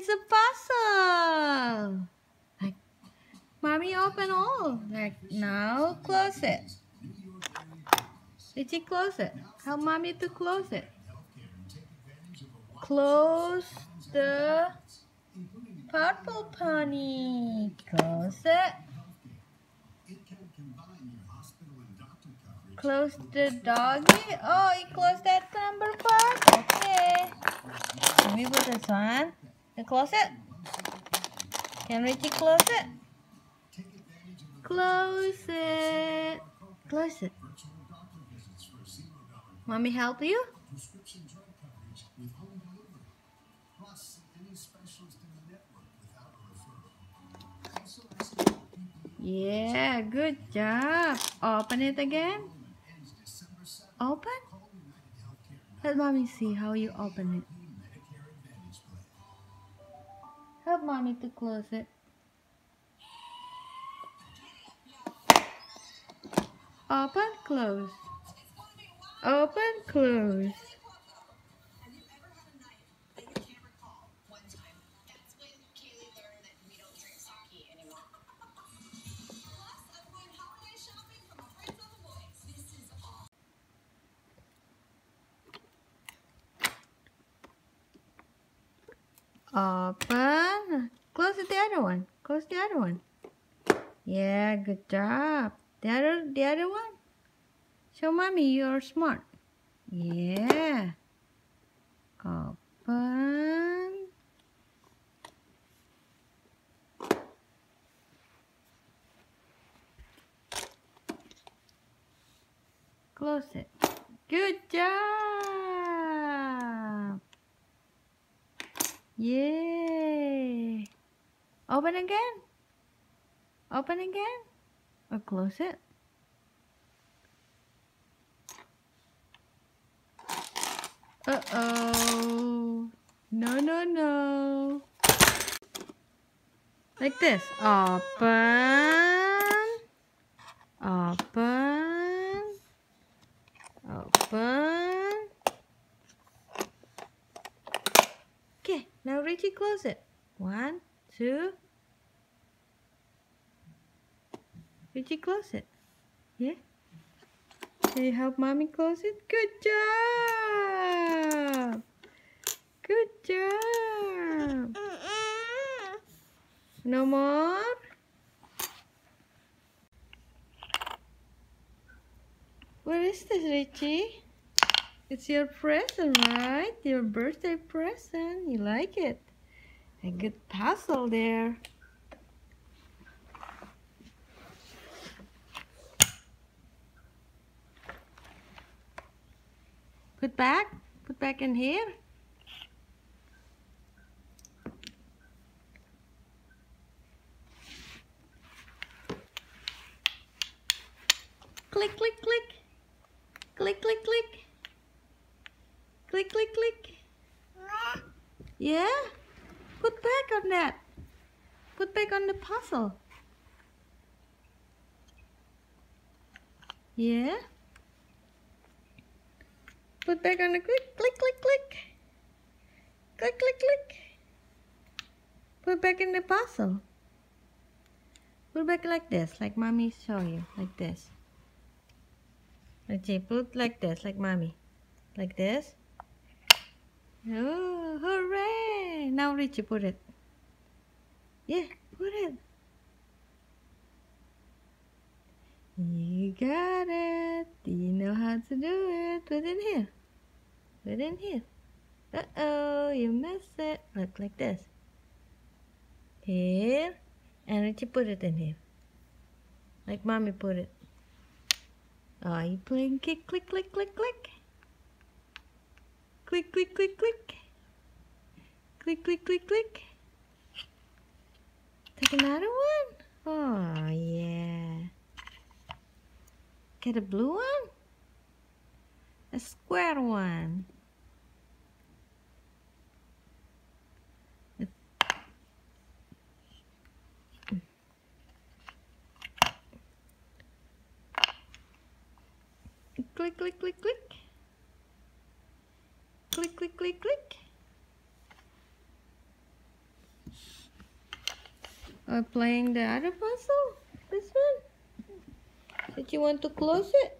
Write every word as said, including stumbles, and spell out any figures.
it's a puzzle. Like, mommy open all. Like, now close it. Did you close it? Tell mommy to close it. Close the purple pony. Close it. Close the doggy. Oh, it closed that number part. Okay. Can we put this one? And close it. Can Ricky close it? Close it. Close it. Want me help you? Prescription drug coverage with home delivery. Plus any specials in the network without a referral. Yeah, good job. Open it again. Open? Help mommy see how you open it. Help mommy to close it. Open, close. Open, close. Open. Close the other one. Close the other one. Yeah, good job. The other, the other one. Show mommy you're smart. Yeah. Open. Close it. Good job. Yay. Open again. Open again. Or close it. Uh-oh. No, no, no. Like this. Open. Open. Open. Okay, now Richie close it. One, two. Richie close it. Yeah. Can you help mommy close it? Good job! Good job! No more? What is this, Richie? It's your present, right? Your birthday present. You like it? A good puzzle there. Put back, put back in here. Click, click, click. Click, click, click. Click, click, click. Yeah? Put back on that. Put back on the puzzle. Yeah? Put back on the click, click, click, click, click, click, click. Put back in the puzzle. Put back like this, like mommy show you, like this. Okay, put like this, like mommy, like this. Oh, hooray! Now Richie put it. Yeah, put it. You got it. Do you know how to do it? Put it here. Put it here. Uh-oh, you missed it. Look like this. Here. And Richie put it in here. Like mommy put it. Oh, you playing kick. Click, click, click, click. Click, click, click, click. Click, click, click, click. Take another one. Oh, yeah. Get a blue one, a square one, click, click, click, click, click, click, click, click, Or playing the other puzzle? This one? Did you want to close it?